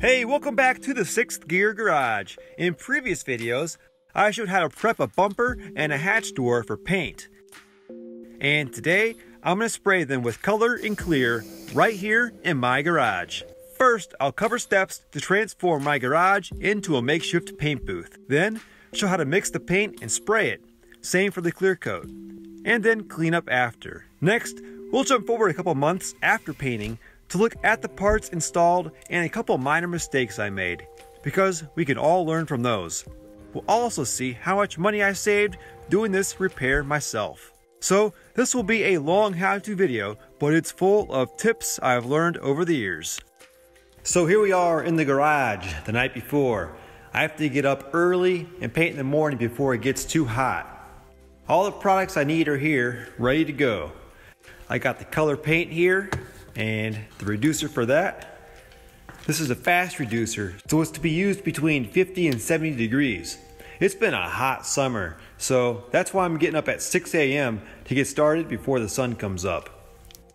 Hey, welcome back to the 6th Gear Garage. In previous videos, I showed how to prep a bumper and a hatch door for paint. And today, I'm gonna spray them with color and clear right here in my garage. First, I'll cover steps to transform my garage into a makeshift paint booth. Then, show how to mix the paint and spray it. Same for the clear coat. And then clean up after. Next, we'll jump forward a couple months after painting to look at the parts installed and a couple minor mistakes I made, because we can all learn from those. We'll also see how much money I saved doing this repair myself. So this will be a long how-to video, but it's full of tips I've learned over the years. So here we are in the garage the night before. I have to get up early and paint in the morning before it gets too hot. All the products I need are here, ready to go. I got the color paint here, and the reducer for that. This is a fast reducer, so it's to be used between 50 and 70 degrees. It's been a hot summer, so that's why I'm getting up at 6 a.m. to get started before the sun comes up.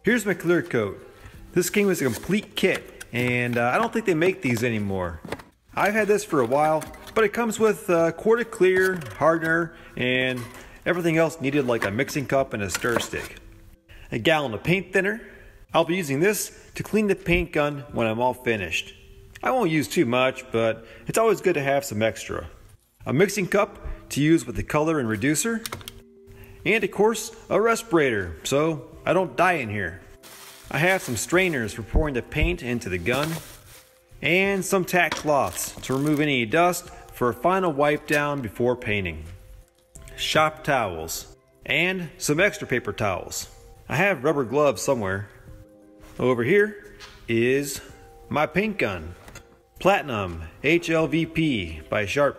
Here's my clear coat. This came as a complete kit, and I don't think they make these anymore. I've had this for a while, but it comes with a quart of clear, hardener, and everything else needed like a mixing cup and a stir stick. A gallon of paint thinner. I'll be using this to clean the paint gun when I'm all finished. I won't use too much, but it's always good to have some extra. A mixing cup to use with the color and reducer. And of course, a respirator, so I don't die in here. I have some strainers for pouring the paint into the gun. And some tack cloths to remove any dust for a final wipe down before painting. Shop towels. And some extra paper towels. I have rubber gloves somewhere. Over here is my paint gun, Platinum HLVP by Sharp.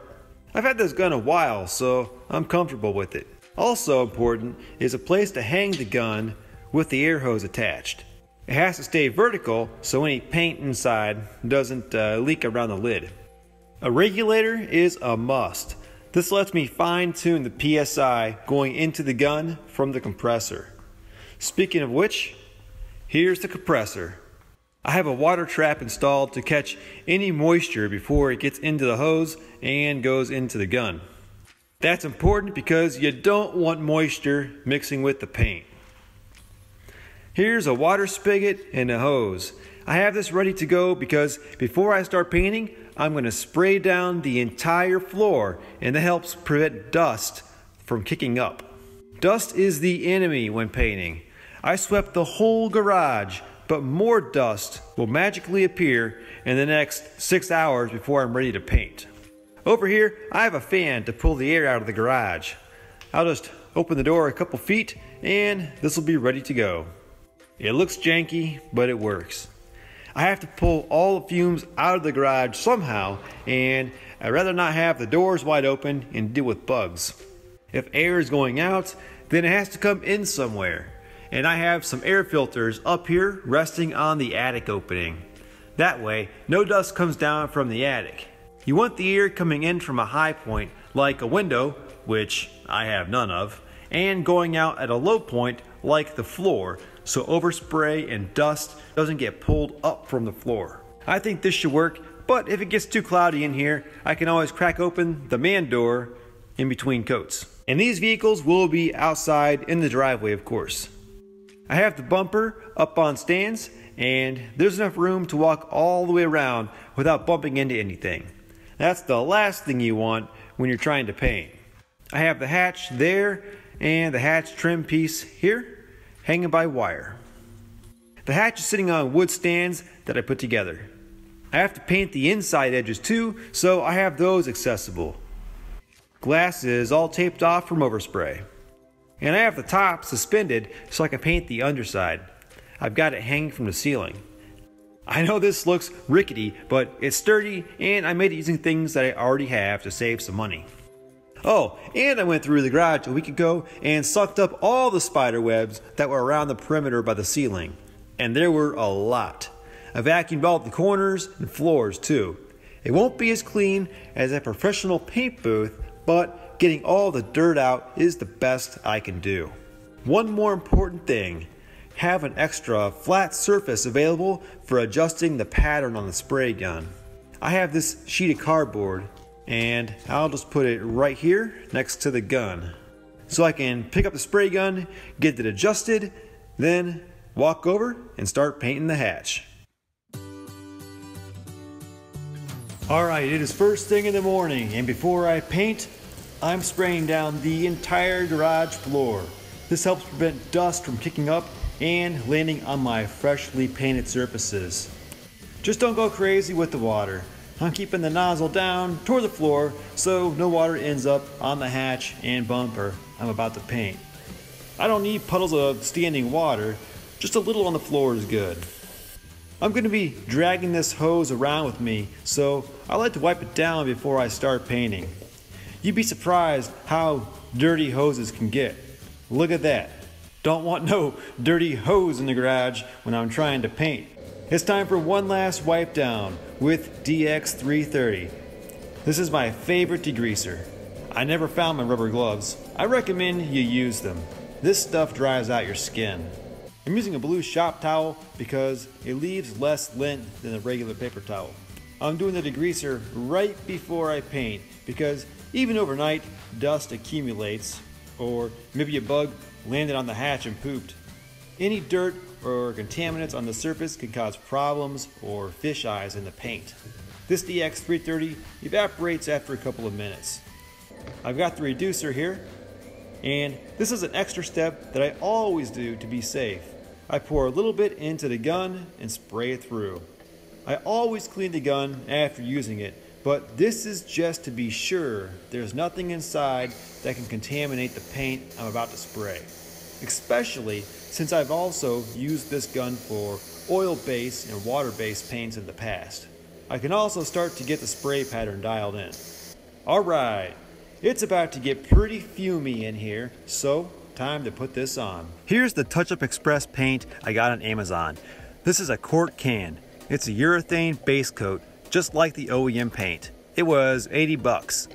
I've had this gun a while, so I'm comfortable with it. Also important is a place to hang the gun with the air hose attached. It has to stay vertical so any paint inside doesn't leak around the lid. A regulator is a must. This lets me fine-tune the PSI going into the gun from the compressor. Speaking of which, here's the compressor. I have a water trap installed to catch any moisture before it gets into the hose and goes into the gun. That's important because you don't want moisture mixing with the paint. Here's a water spigot and a hose. I have this ready to go because before I start painting, I'm going to spray down the entire floor, and that helps prevent dust from kicking up. Dust is the enemy when painting. I swept the whole garage, but more dust will magically appear in the next 6 hours before I'm ready to paint. Over here, I have a fan to pull the air out of the garage. I'll just open the door a couple feet and this will be ready to go. It looks janky, but it works. I have to pull all the fumes out of the garage somehow, and I'd rather not have the doors wide open and deal with bugs. If air is going out, then it has to come in somewhere. And I have some air filters up here resting on the attic opening. That way, no dust comes down from the attic. You want the air coming in from a high point, like a window, which I have none of, and going out at a low point, like the floor, so overspray and dust doesn't get pulled up from the floor. I think this should work, but if it gets too cloudy in here, I can always crack open the man door in between coats. And these vehicles will be outside in the driveway, of course. I have the bumper up on stands, and there's enough room to walk all the way around without bumping into anything. That's the last thing you want when you're trying to paint. I have the hatch there and the hatch trim piece here hanging by wire. The hatch is sitting on wood stands that I put together. I have to paint the inside edges too, so I have those accessible. Glass is all taped off from overspray. And I have the top suspended so I can paint the underside. I've got it hanging from the ceiling. I know this looks rickety, but it's sturdy, and I made it using things that I already have to save some money. Oh, and I went through the garage a week ago and sucked up all the spider webs that were around the perimeter by the ceiling. And there were a lot. I vacuumed all the corners and floors too. It won't be as clean as a professional paint booth, but getting all the dirt out is the best I can do. One more important thing, have an extra flat surface available for adjusting the pattern on the spray gun. I have this sheet of cardboard and I'll just put it right here next to the gun. So I can pick up the spray gun, get it adjusted, then walk over and start painting the hatch. All right, it is first thing in the morning, and before I paint, I'm spraying down the entire garage floor. This helps prevent dust from kicking up and landing on my freshly painted surfaces. Just don't go crazy with the water. I'm keeping the nozzle down toward the floor so no water ends up on the hatch and bumper I'm about to paint. I don't need puddles of standing water, just a little on the floor is good. I'm going to be dragging this hose around with me, so I like to wipe it down before I start painting. You'd be surprised how dirty hoses can get. Look at that. Don't want no dirty hose in the garage when I'm trying to paint. It's time for one last wipe down with DX330. This is my favorite degreaser. I never found my rubber gloves. I recommend you use them. This stuff dries out your skin. I'm using a blue shop towel because it leaves less lint than a regular paper towel. I'm doing the degreaser right before I paint because even overnight, dust accumulates, or maybe a bug landed on the hatch and pooped. Any dirt or contaminants on the surface can cause problems or fish eyes in the paint. This DX330 evaporates after a couple of minutes. I've got the reducer here, and this is an extra step that I always do to be safe. I pour a little bit into the gun and spray it through. I always clean the gun after using it, but this is just to be sure there's nothing inside that can contaminate the paint I'm about to spray, especially since I've also used this gun for oil-based and water-based paints in the past. I can also start to get the spray pattern dialed in. All right, it's about to get pretty fumey in here, so time to put this on. Here's the Touch Up Express paint I got on Amazon. This is a quart can. It's a urethane base coat, just like the OEM paint. It was 80 bucks.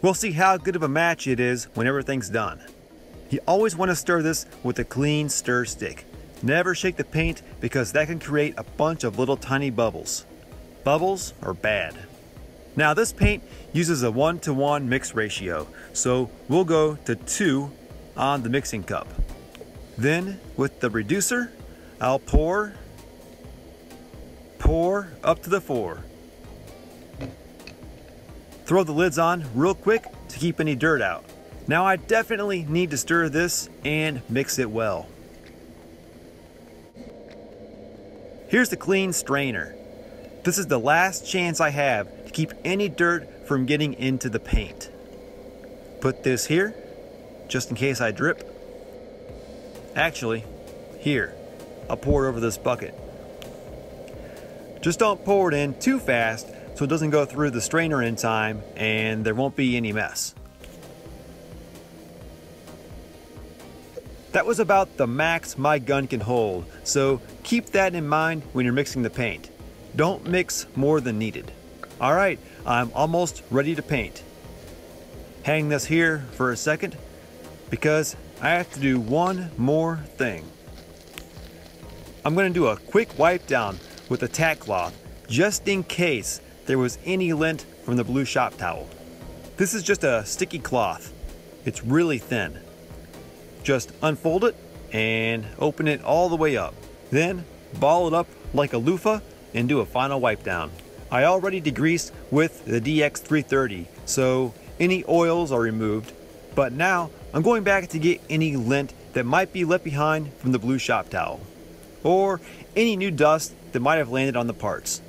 We'll see how good of a match it is when everything's done. You always want to stir this with a clean stir stick. Never shake the paint because that can create a bunch of little tiny bubbles. Bubbles are bad. Now this paint uses a 1:1 mix ratio, so we'll go to 2 on the mixing cup. Then with the reducer, I'll pour up to the 4. Throw the lids on real quick to keep any dirt out. Now I definitely need to stir this and mix it well. Here's the clean strainer. This is the last chance I have to keep any dirt from getting into the paint. Put this here, just in case I drip. Actually, here. I'll pour it over this bucket. Just don't pour it in too fast so it doesn't go through the strainer in time and there won't be any mess. That was about the max my gun can hold, so keep that in mind when you're mixing the paint. Don't mix more than needed. All right, I'm almost ready to paint. Hang this here for a second because I have to do one more thing. I'm gonna do a quick wipe down with a tack cloth just in case there was any lint from the blue shop towel. This is just a sticky cloth. It's really thin. Just unfold it and open it all the way up. Then ball it up like a loofah and do a final wipe down. I already degreased with the DX330, so any oils are removed, but now I'm going back to get any lint that might be left behind from the blue shop towel or any new dust that might have landed on the parts.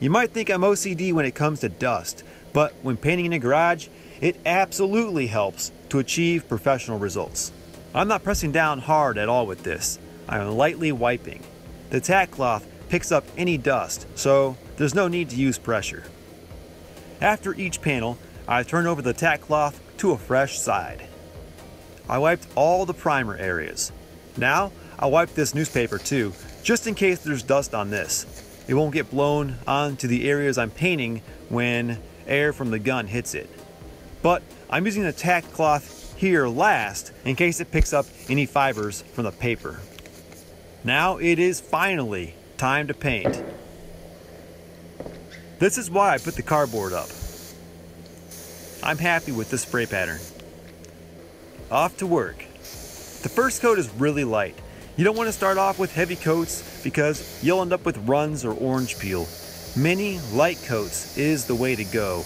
You might think I'm OCD when it comes to dust, but when painting in a garage, it absolutely helps to achieve professional results. I'm not pressing down hard at all with this. I'm lightly wiping. The tack cloth picks up any dust, so there's no need to use pressure. After each panel, I turn over the tack cloth to a fresh side. I wiped all the primer areas. Now, I'll wipe this newspaper too, just in case there's dust on this. It won't get blown onto the areas I'm painting when air from the gun hits it. But I'm using the tack cloth here last in case it picks up any fibers from the paper. Now it is finally time to paint. This is why I put the cardboard up. I'm happy with this spray pattern. Off to work. The first coat is really light. You don't want to start off with heavy coats because you'll end up with runs or orange peel. Many light coats is the way to go,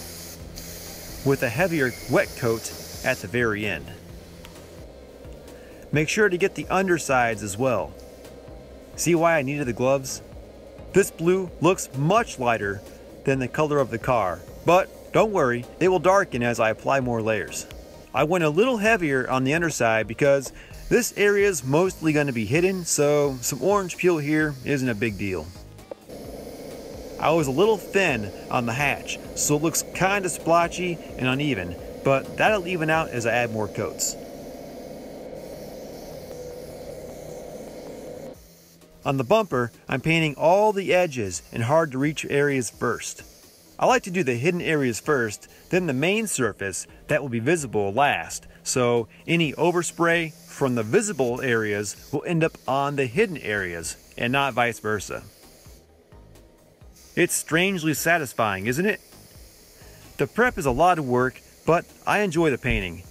with a heavier wet coat at the very end. Make sure to get the undersides as well. See why I needed the gloves? This blue looks much lighter than the color of the car, but don't worry, it will darken as I apply more layers. I went a little heavier on the underside because this area is mostly going to be hidden, so some orange peel here isn't a big deal. I was a little thin on the hatch, so it looks kind of splotchy and uneven, but that'll even out as I add more coats. On the bumper, I'm painting all the edges and hard to reach areas first. I like to do the hidden areas first, then the main surface that will be visible last, so any overspray from the visible areas will end up on the hidden areas and not vice versa. It's strangely satisfying, isn't it? The prep is a lot of work, but I enjoy the painting.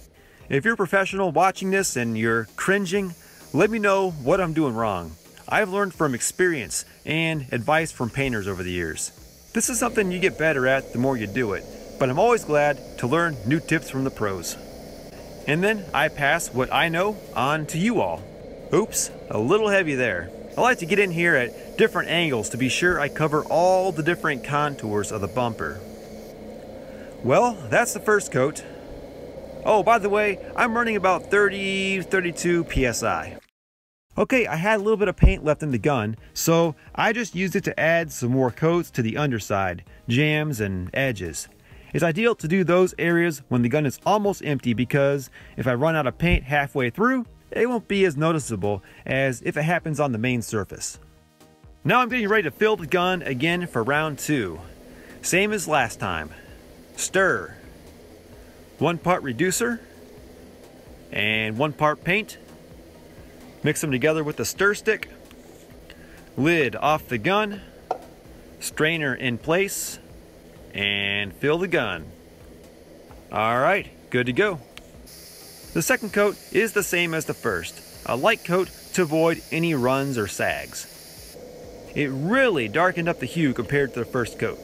If you're a professional watching this and you're cringing, let me know what I'm doing wrong. I've learned from experience and advice from painters over the years. This is something you get better at the more you do it, but I'm always glad to learn new tips from the pros. And then I pass what I know on to you all. Oops, a little heavy there. I like to get in here at different angles to be sure I cover all the different contours of the bumper. Well, that's the first coat. Oh, by the way, I'm running about 32 PSI. Okay, I had a little bit of paint left in the gun, so I just used it to add some more coats to the underside, jams and edges. It's ideal to do those areas when the gun is almost empty because if I run out of paint halfway through, it won't be as noticeable as if it happens on the main surface. Now I'm getting ready to fill the gun again for round two. Same as last time. Stir. 1 part reducer and 1 part paint. Mix them together with the stir stick, lid off the gun, strainer in place, and fill the gun. All right, good to go. The second coat is the same as the first, a light coat to avoid any runs or sags. It really darkened up the hue compared to the first coat.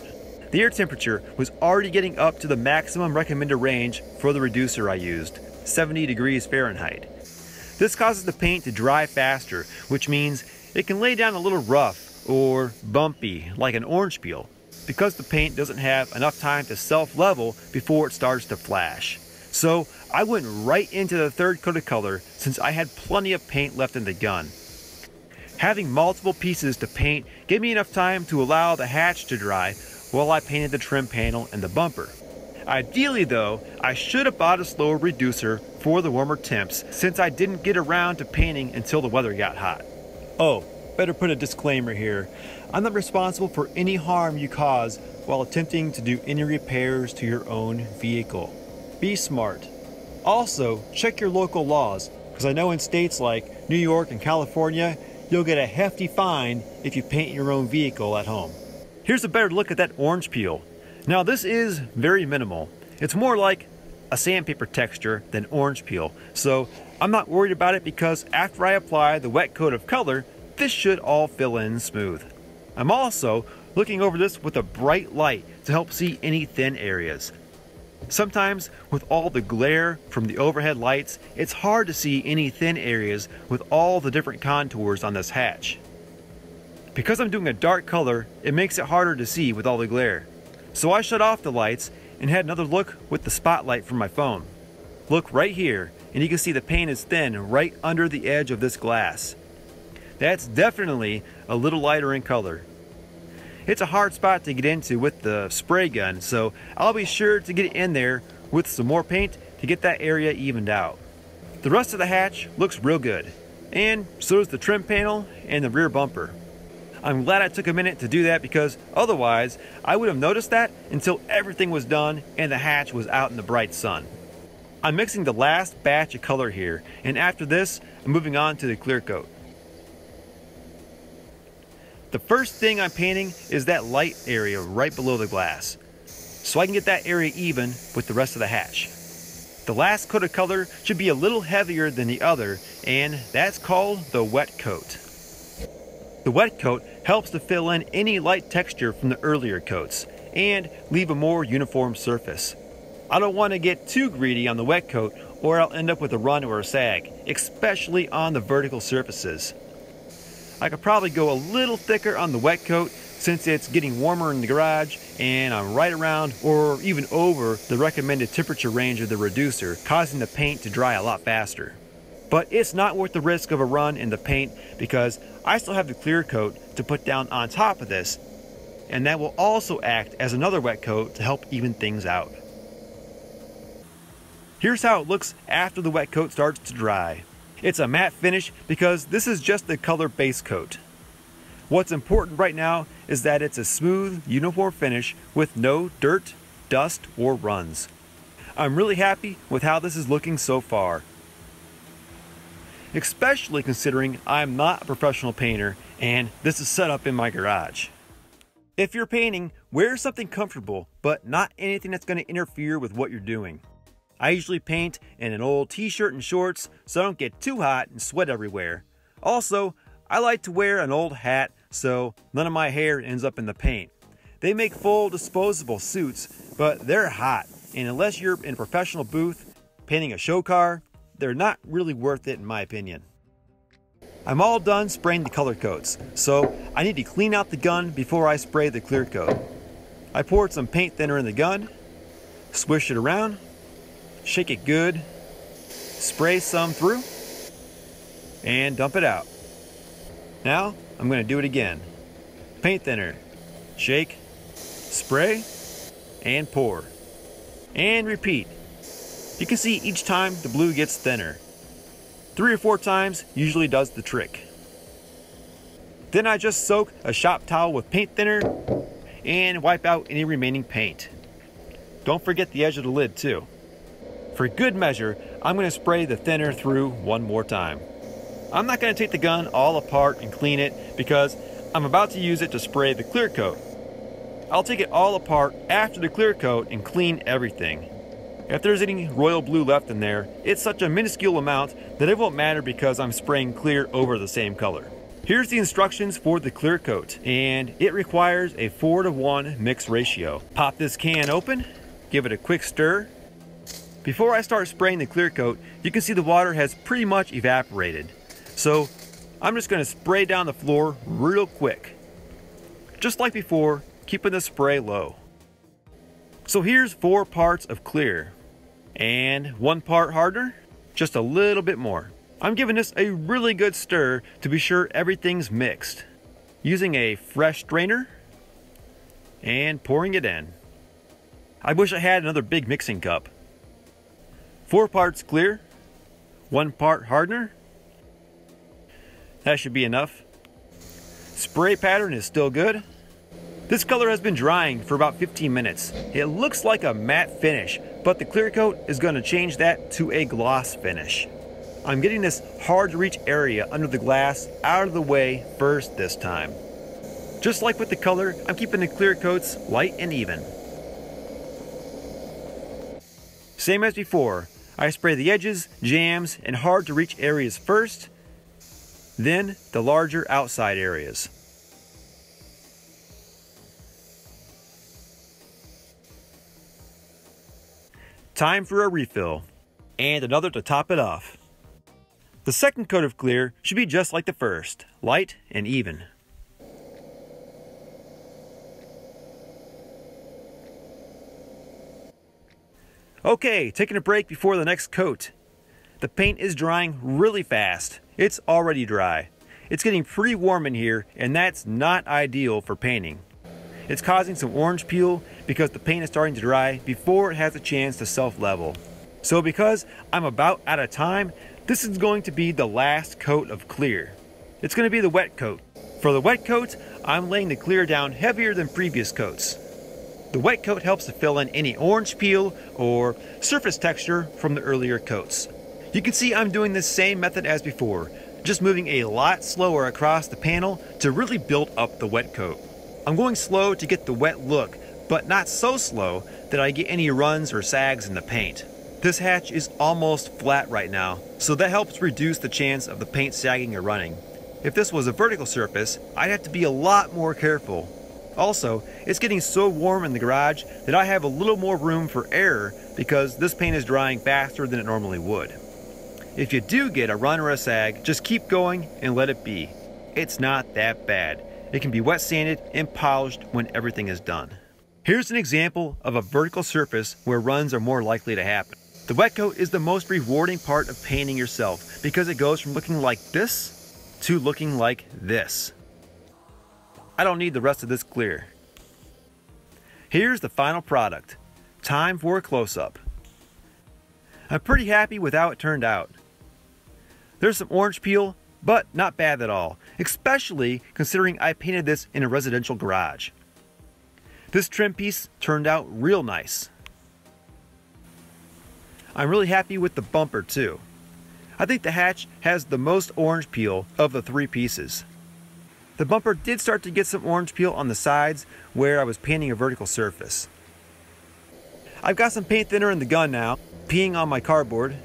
The air temperature was already getting up to the maximum recommended range for the reducer I used, 70 degrees Fahrenheit. This causes the paint to dry faster, which means it can lay down a little rough or bumpy like an orange peel because the paint doesn't have enough time to self-level before it starts to flash. So I went right into the third coat of color since I had plenty of paint left in the gun. Having multiple pieces to paint gave me enough time to allow the hatch to dry while I painted the trim panel and the bumper. Ideally though, I should have bought a slower reducer for the warmer temps since I didn't get around to painting until the weather got hot. Oh, better put a disclaimer here. I'm not responsible for any harm you cause while attempting to do any repairs to your own vehicle. Be smart. Also, check your local laws because I know in states like New York and California, you'll get a hefty fine if you paint your own vehicle at home. Here's a better look at that orange peel. Now this is very minimal. It's more like a sandpaper texture than orange peel, so I'm not worried about it because after I apply the wet coat of color, this should all fill in smooth. I'm also looking over this with a bright light to help see any thin areas. Sometimes with all the glare from the overhead lights, it's hard to see any thin areas with all the different contours on this hatch. Because I'm doing a dark color, it makes it harder to see with all the glare. So I shut off the lights and had another look with the spotlight from my phone. Look right here, and you can see the paint is thin right under the edge of this glass. That's definitely a little lighter in color. It's a hard spot to get into with the spray gun, so I'll be sure to get in there with some more paint to get that area evened out. The rest of the hatch looks real good, and so does the trim panel and the rear bumper. I'm glad I took a minute to do that because otherwise I would have noticed that until everything was done and the hatch was out in the bright sun. I'm mixing the last batch of color here, and after this I'm moving on to the clear coat. The first thing I'm painting is that light area right below the glass, so I can get that area even with the rest of the hatch. The last coat of color should be a little heavier than the other, and that's called the wet coat. The wet coat helps to fill in any light texture from the earlier coats and leave a more uniform surface. I don't want to get too greedy on the wet coat or I'll end up with a run or a sag, especially on the vertical surfaces. I could probably go a little thicker on the wet coat since it's getting warmer in the garage and I'm right around or even over the recommended temperature range of the reducer, causing the paint to dry a lot faster. But it's not worth the risk of a run in the paint because I still have the clear coat to put down on top of this, and that will also act as another wet coat to help even things out. Here's how it looks after the wet coat starts to dry. It's a matte finish because this is just the color base coat. What's important right now is that it's a smooth, uniform finish with no dirt, dust, or runs. I'm really happy with how this is looking so far, especially considering I'm not a professional painter and this is set up in my garage. If you're painting, wear something comfortable, but not anything that's going to interfere with what you're doing. I usually paint in an old t-shirt and shorts so I don't get too hot and sweat everywhere. Also, I like to wear an old hat so none of my hair ends up in the paint. They make full disposable suits, but they're hot, and unless you're in a professional booth painting a show car, they're not really worth it in my opinion. I'm all done spraying the color coats, so I need to clean out the gun before I spray the clear coat. I poured some paint thinner in the gun, swish it around, shake it good, spray some through, and dump it out. Now I'm going to do it again. Paint thinner, shake, spray, and pour. And repeat. You can see each time the blue gets thinner. 3 or 4 times usually does the trick. Then I just soak a shop towel with paint thinner and wipe out any remaining paint. Don't forget the edge of the lid too. For good measure, I'm going to spray the thinner through one more time. I'm not going to take the gun all apart and clean it because I'm about to use it to spray the clear coat. I'll take it all apart after the clear coat and clean everything. If there's any royal blue left in there, it's such a minuscule amount that it won't matter because I'm spraying clear over the same color. Here's the instructions for the clear coat, and it requires a 4:1 mix ratio. Pop this can open, give it a quick stir. Before I start spraying the clear coat, you can see the water has pretty much evaporated. So I'm just going to spray down the floor real quick. Just like before, keeping the spray low. So here's 4 parts of clear and 1 part harder, just a little bit more. I'm giving this a really good stir to be sure everything's mixed, using a fresh strainer and pouring it in. I wish I had another big mixing cup. 4 parts clear, 1 part hardener. That should be enough. Spray pattern is still good. This color has been drying for about 15 minutes. It looks like a matte finish, but the clear coat is going to change that to a gloss finish. I'm getting this hard to reach area under the glass out of the way first this time. Just like with the color, I'm keeping the clear coats light and even. Same as before, I spray the edges, jams, and hard to reach areas first, then the larger outside areas. Time for a refill, and another to top it off. The second coat of clear should be just like the first, light and even. Okay, taking a break before the next coat. The paint is drying really fast. It's already dry. It's getting pretty warm in here, and that's not ideal for painting. It's causing some orange peel because the paint is starting to dry before it has a chance to self-level. So because I'm about out of time, this is going to be the last coat of clear. It's going to be the wet coat. For the wet coat, I'm laying the clear down heavier than previous coats. The wet coat helps to fill in any orange peel or surface texture from the earlier coats. You can see I'm doing the same method as before, just moving a lot slower across the panel to really build up the wet coat. I'm going slow to get the wet look, but not so slow that I get any runs or sags in the paint. This hatch is almost flat right now, so that helps reduce the chance of the paint sagging or running. If this was a vertical surface, I'd have to be a lot more careful. Also, it's getting so warm in the garage that I have a little more room for error because this paint is drying faster than it normally would. If you do get a run or a sag, just keep going and let it be. It's not that bad. It can be wet sanded and polished when everything is done. Here's an example of a vertical surface where runs are more likely to happen. The wet coat is the most rewarding part of painting yourself because it goes from looking like this to looking like this. I don't need the rest of this clear. Here's the final product. Time for a close-up. I'm pretty happy with how it turned out. There's some orange peel, but not bad at all, especially considering I painted this in a residential garage. This trim piece turned out real nice. I'm really happy with the bumper too. I think the hatch has the most orange peel of the three pieces. The bumper did start to get some orange peel on the sides where I was painting a vertical surface. I've got some paint thinner in the gun now, peeing on my cardboard,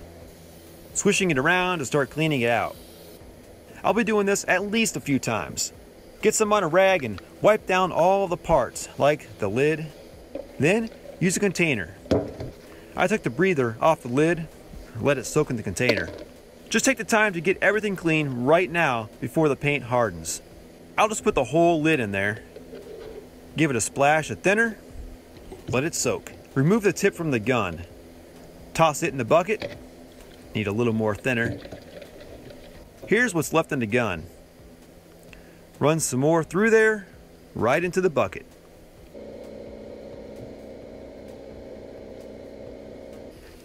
swishing it around to start cleaning it out. I'll be doing this at least a few times. Get some on a rag and wipe down all the parts, like the lid. Then use a container. I took the breather off the lid, let it soak in the container. Just take the time to get everything clean right now before the paint hardens. I'll just put the whole lid in there, give it a splash of thinner, let it soak. Remove the tip from the gun, toss it in the bucket, need a little more thinner. Here's what's left in the gun. Run some more through there, right into the bucket.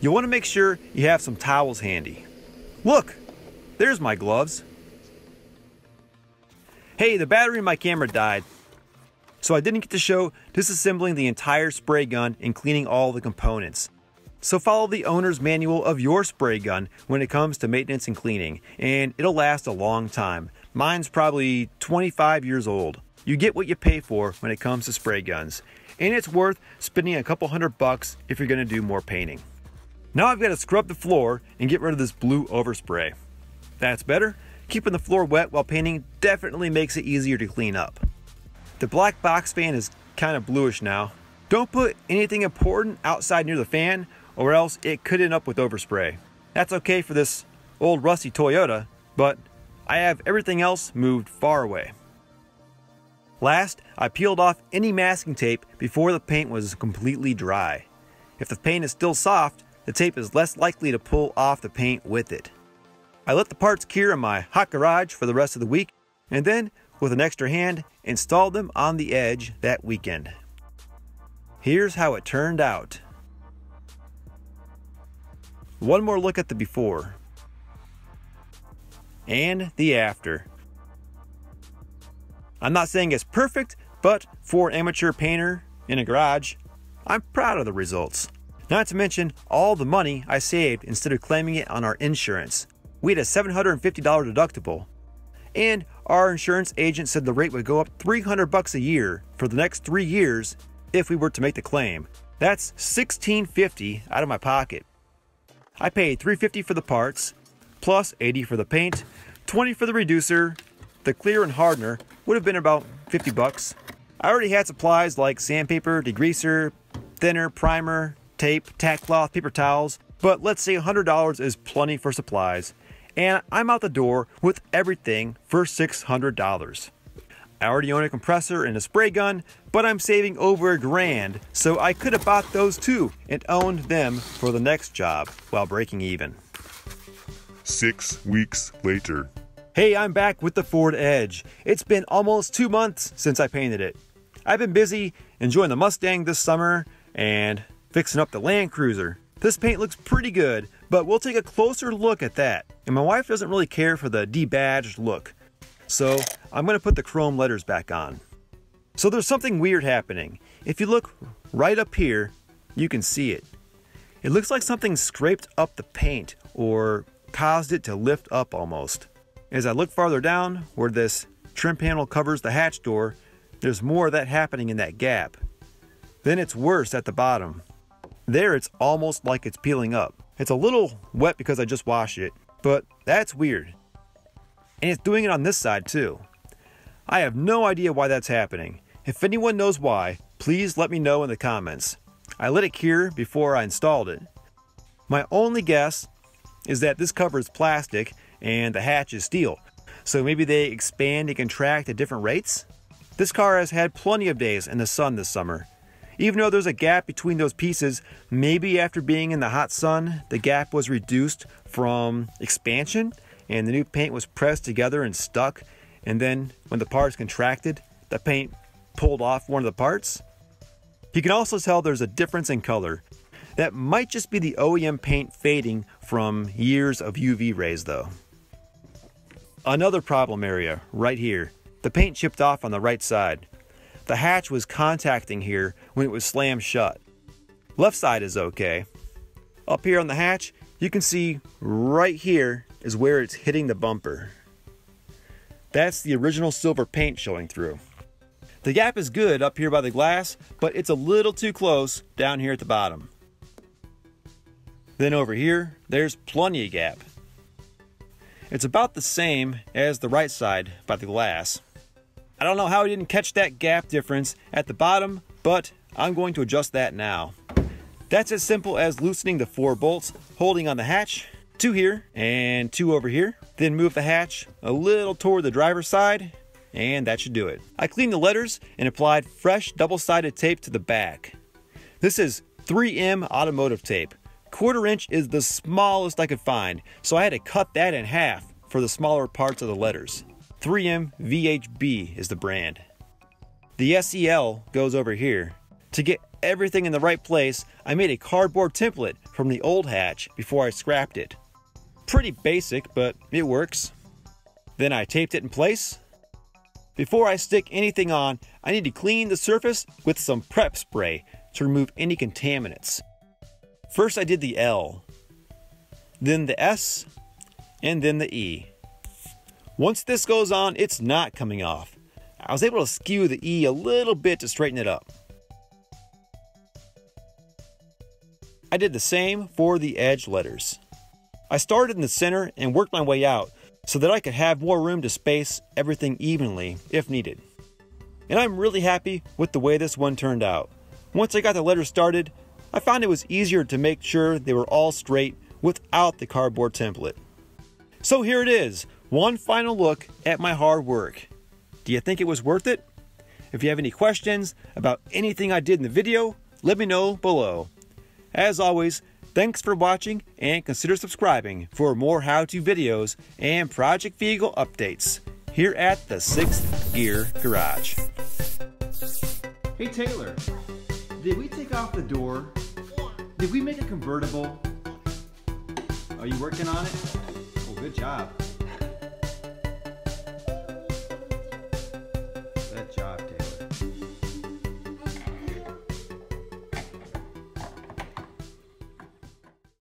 You want to make sure you have some towels handy. Look, there's my gloves. Hey, the battery in my camera died, so I didn't get to show disassembling the entire spray gun and cleaning all the components. So follow the owner's manual of your spray gun when it comes to maintenance and cleaning, and it'll last a long time. Mine's probably 25 years old. You get what you pay for when it comes to spray guns, and it's worth spending a couple $100 if you're gonna do more painting. Now I've got to scrub the floor and get rid of this blue overspray. That's better. Keeping the floor wet while painting definitely makes it easier to clean up. The black box fan is kind of bluish now. Don't put anything important outside near the fan or else it could end up with overspray. That's okay for this old rusty Toyota, but I have everything else moved far away. Last, I peeled off any masking tape before the paint was completely dry. If the paint is still soft, the tape is less likely to pull off the paint with it. I let the parts cure in my hot garage for the rest of the week, and then, with an extra hand, installed them on the Edge that weekend. Here's how it turned out. One more look at the before. And the after. I'm not saying it's perfect, but for an amateur painter in a garage, I'm proud of the results. Not to mention all the money I saved instead of claiming it on our insurance. We had a $750 deductible, and our insurance agent said the rate would go up $300 a year for the next 3 years if we were to make the claim. That's $1,650 out of my pocket. I paid $350 for the parts, plus $80 for the paint, $20 for the reducer. The clear and hardener would have been about $50. I already had supplies like sandpaper, degreaser, thinner, primer, tape, tack cloth, paper towels, but let's say $100 is plenty for supplies. And I'm out the door with everything for $600. I already own a compressor and a spray gun, but I'm saving over $1,000, so I could have bought those too and owned them for the next job while breaking even. 6 weeks later. Hey, I'm back with the Ford Edge. It's been almost 2 months since I painted it. I've been busy enjoying the Mustang this summer and fixing up the Land Cruiser. This paint looks pretty good, but we'll take a closer look at that. And my wife doesn't really care for the debadged look, so I'm gonna put the chrome letters back on. So there's something weird happening. If you look right up here, you can see it. It looks like something scraped up the paint or caused it to lift up almost. As I look farther down where this trim panel covers the hatch door, there's more of that happening in that gap. Then it's worse at the bottom. There it's almost like it's peeling up. It's a little wet because I just washed it, but that's weird. And it's doing it on this side too. I have no idea why that's happening. If anyone knows why, please let me know in the comments. I let it cure before I installed it. My only guess is that this cover is plastic and the hatch is steel, so maybe they expand and contract at different rates? This car has had plenty of days in the sun this summer. Even though there's a gap between those pieces, maybe after being in the hot sun, the gap was reduced from expansion and the new paint was pressed together and stuck, and then when the parts contracted, the paint pulled off one of the parts. You can also tell there's a difference in color. That might just be the OEM paint fading from years of UV rays though. Another problem area, right here. The paint chipped off on the right side. The hatch was contacting here when it was slammed shut. Left side is okay. Up here on the hatch, you can see right here is where it's hitting the bumper. That's the original silver paint showing through. The gap is good up here by the glass, but it's a little too close down here at the bottom. Then over here, there's plenty of gap. It's about the same as the right side by the glass. I don't know how I didn't catch that gap difference at the bottom, but I'm going to adjust that now. That's as simple as loosening the 4 bolts holding on the hatch, 2 here and 2 over here. Then move the hatch a little toward the driver's side, and that should do it. I cleaned the letters and applied fresh double-sided tape to the back. This is 3M automotive tape. 1/4 inch is the smallest I could find, so I had to cut that in half for the smaller parts of the letters. 3M VHB is the brand. The SEL goes over here. To get everything in the right place, I made a cardboard template from the old hatch before I scrapped it. Pretty basic, but it works. Then I taped it in place. Before I stick anything on, I need to clean the surface with some prep spray to remove any contaminants. First I did the L, then the S, and then the E. Once this goes on, it's not coming off. I was able to skew the E a little bit to straighten it up. I did the same for the edge letters. I started in the center and worked my way out so that I could have more room to space everything evenly if needed. And I'm really happy with the way this one turned out. Once I got the letters started, I found it was easier to make sure they were all straight without the cardboard template. So here it is, one final look at my hard work. Do you think it was worth it? If you have any questions about anything I did in the video, let me know below. As always, thanks for watching and consider subscribing for more how-to videos and project vehicle updates here at the 6th Gear Garage. Hey Taylor, did we take off the door? Did we make a convertible? Are you working on it? Well, good job. Good job.